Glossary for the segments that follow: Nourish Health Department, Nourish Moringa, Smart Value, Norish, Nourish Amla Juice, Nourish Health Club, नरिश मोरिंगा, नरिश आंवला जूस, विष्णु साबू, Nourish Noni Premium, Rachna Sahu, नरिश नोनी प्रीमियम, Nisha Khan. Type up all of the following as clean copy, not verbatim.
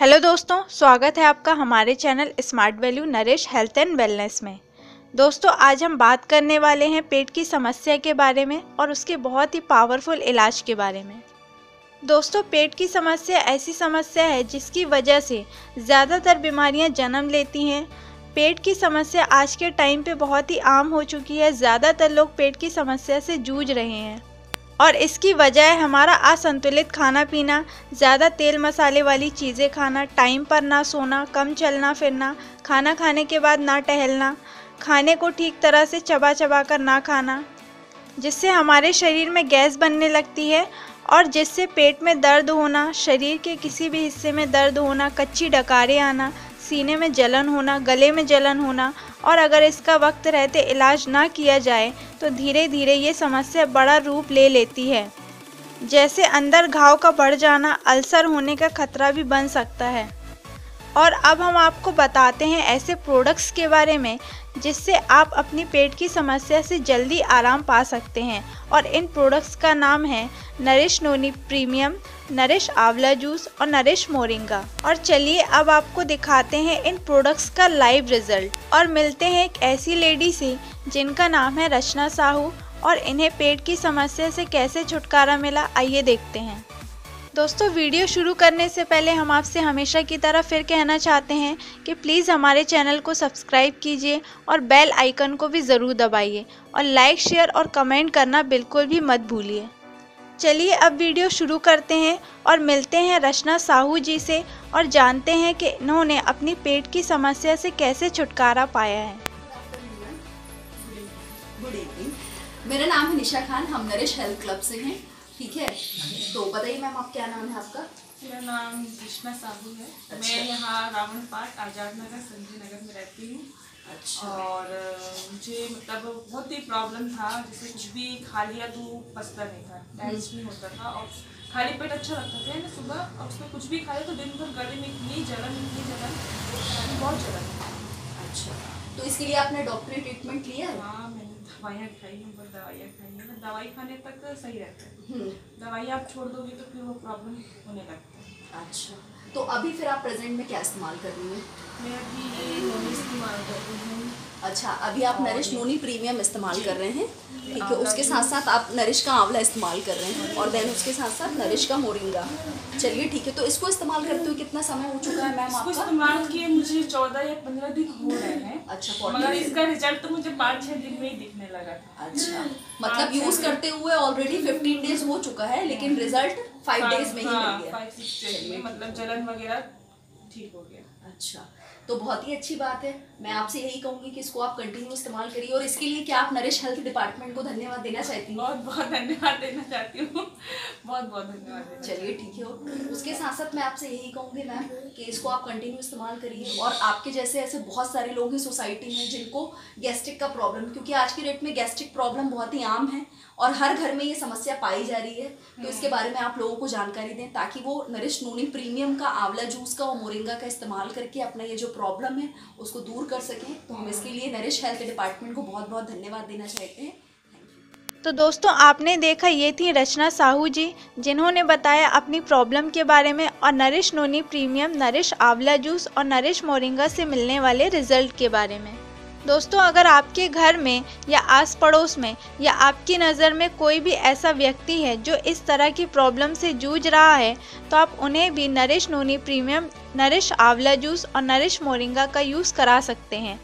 Hello दोस्तों, स्वागत है आपका हमारे channel smart value nourish health and wellness में। दोस्तों आज हम बात करने वाले हैं पेट की समस्या के बारे में और उसके बहुत ही पावरफुल इलाज के बारे में। दोस्तों पेट की समस्या ऐसी समस्या है जिसकी वजह से ज़्यादातर बीमारियां जन्म लेती हैं। पेट की समस्या आज के टाइम पे बहुत ही आम हो चुकी है, ज़्यादातर लोग पेट की समस्या से जूझ रहे हैं और इसकी वजह है हमारा असंतुलित खाना पीना, ज़्यादा तेल मसाले वाली चीज़ें खाना, टाइम पर ना सोना, कम चलना फिरना, खाना खाने के बाद ना टहलना, खाने को ठीक तरह से चबा चबा कर ना खाना, जिससे हमारे शरीर में गैस बनने लगती है और जिससे पेट में दर्द होना, शरीर के किसी भी हिस्से में दर्द होना, कच्ची डकारें आना, सीने में जलन होना, गले में जलन होना और अगर इसका वक्त रहते इलाज ना किया जाए तो धीरे धीरे ये समस्या बड़ा रूप ले लेती है। जैसे अंदर घाव का बढ़ जाना, अल्सर होने का खतरा भी बन सकता है। और अब हम आपको बताते हैं ऐसे प्रोडक्ट्स के बारे में जिससे आप अपनी पेट की समस्या से जल्दी आराम पा सकते हैं। और इन प्रोडक्ट्स का नाम है नरिश नोनी प्रीमियम, नरिश आंवला जूस और नरिश मोरिंगा। और चलिए अब आपको दिखाते हैं इन प्रोडक्ट्स का लाइव रिजल्ट और मिलते हैं एक ऐसी लेडी से जिनका नाम है रचना साहू और इन्हें पेट की समस्या से कैसे छुटकारा मिला, आइए देखते हैं। दोस्तों वीडियो शुरू करने से पहले हम आपसे हमेशा की तरह फिर कहना चाहते हैं कि प्लीज़ हमारे चैनल को सब्सक्राइब कीजिए और बेल आइकन को भी ज़रूर दबाइए और लाइक, शेयर और कमेंट करना बिल्कुल भी मत भूलिए। चलिए अब वीडियो शुरू करते हैं और मिलते हैं रचना साहू जी से और जानते हैं कि इन्होंने अपनी पेट की समस्या से कैसे छुटकारा पाया है। गुड इवनिंग, मेरा नाम है निशा खान, हम नरिश हेल्थ क्लब से हैं, ठीक है। तो बताइए मैम, आप क्या नाम है आपका? मेरा नाम विष्णु साबू है। अच्छा। मैं यहाँ रावण पार्क, आजादनगर, संजी नगर में रहती हूँ। अच्छा। और मुझे मतलब बहुत ही प्रॉब्लम था, जैसे कुछ भी खा लिया तो पचता नहीं था, डाइजेस्ट नहीं होता था और खाली पेट अच्छा लगता था ना सुबह, और उसमें कुछ भी खा लिया तो दिन भर गले में इतनी जलन बहुत जलन। अच्छा, तो इसके लिए आपने डॉक्टरी ट्रीटमेंट लिया? हाँ, मैंने दवाइयाँ खाई हैं, बहुत दवाइयाँ खाई हैं, बट दवाई खाने तक सही रहता है, दवाई आप छोड़ दोगे तो फिर वो प्रॉब्लम होने लगता है। अच्छा, तो अभी फिर आप प्रेजेंट में क्या इस्तेमाल कर रही हैं? मैं अभी ये नोनी इस्तेमाल कर रही हूँ। अच्छा, अभी आप नरिश नोनी प्रीमियम इस्तेमाल कर रहे हैं, ठीक है। उसके साथ साथ आप नरिश का आंवला इस्तेमाल कर रहे हैं और देन उसके साथ साथ नरिश का मोरिंगा। चलिए ठीक है, तो इसको इस्तेमाल करते हुए कितना समय हो चुका है मैम आपका? इस्तेमाल किए मुझे 14 या 15 दिन हो रहे हैं। अच्छा, मगर इसका रिजल्ट तो मुझे 5-6 दिन में ही दिखने लगा था। अच्छा, मतलब यूज़ करते हुए ऑलरेडी 15 डेज हो चुका है लेकिन रिजल्ट 5 डेज में ही मिल गया। 5-6 डेज में मतलब जलन वगैरह ठीक हो गया। अच्छा, तो बहुत ही अच्छी बात है। मैं आपसे यही कहूंगी कि इसको आप कंटिन्यू इस्तेमाल करिए और इसके लिए क्या आप नरिश हेल्थ डिपार्टमेंट को धन्यवाद देना चाहती हैं? बहुत धन्यवाद देना चाहती हूँ, बहुत धन्यवाद। चलिए ठीक है, और उसके साथ साथ मैं आपसे यही कहूँगी मैम कि इसको आप कंटिन्यू इस्तेमाल करिए। और आपके जैसे ऐसे बहुत सारे लोग हैं सोसाइटी में जिनको गैस्ट्रिक का प्रॉब्लम, क्योंकि आज के डेट में गैस्ट्रिक प्रॉब्लम बहुत ही आम है और हर घर में ये समस्या पाई जा रही है, तो इसके बारे में आप लोगों को जानकारी दें ताकि वो नरिश नोनी प्रीमियम का, आंवला जूस का और मोरिंगा का इस्तेमाल करके अपना ये जो प्रॉब्लम है उसको दूर कर सकें। तो हम इसके लिए नरिश हेल्थ डिपार्टमेंट को बहुत धन्यवाद देना चाहते हैं। तो दोस्तों आपने देखा, ये थी रचना साहू जी जिन्होंने बताया अपनी प्रॉब्लम के बारे में और नरिश नोनी प्रीमियम, नरिश आंवला जूस और नरिश मोरिंगा से मिलने वाले रिजल्ट के बारे में। दोस्तों अगर आपके घर में या आस पड़ोस में या आपकी नज़र में कोई भी ऐसा व्यक्ति है जो इस तरह की प्रॉब्लम से जूझ रहा है तो आप उन्हें भी नरिश नोनी प्रीमियम, नरिश आंवला जूस और नरिश मोरिंगा का यूज़ करा सकते हैं।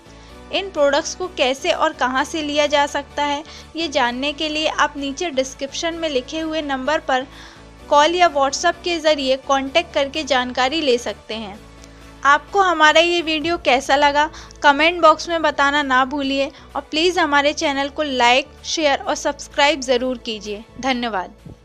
इन प्रोडक्ट्स को कैसे और कहां से लिया जा सकता है ये जानने के लिए आप नीचे डिस्क्रिप्शन में लिखे हुए नंबर पर कॉल या व्हाट्सएप के ज़रिए कॉन्टैक्ट करके जानकारी ले सकते हैं। आपको हमारा ये वीडियो कैसा लगा कमेंट बॉक्स में बताना ना भूलिए और प्लीज़ हमारे चैनल को लाइक, शेयर और सब्सक्राइब ज़रूर कीजिए। धन्यवाद।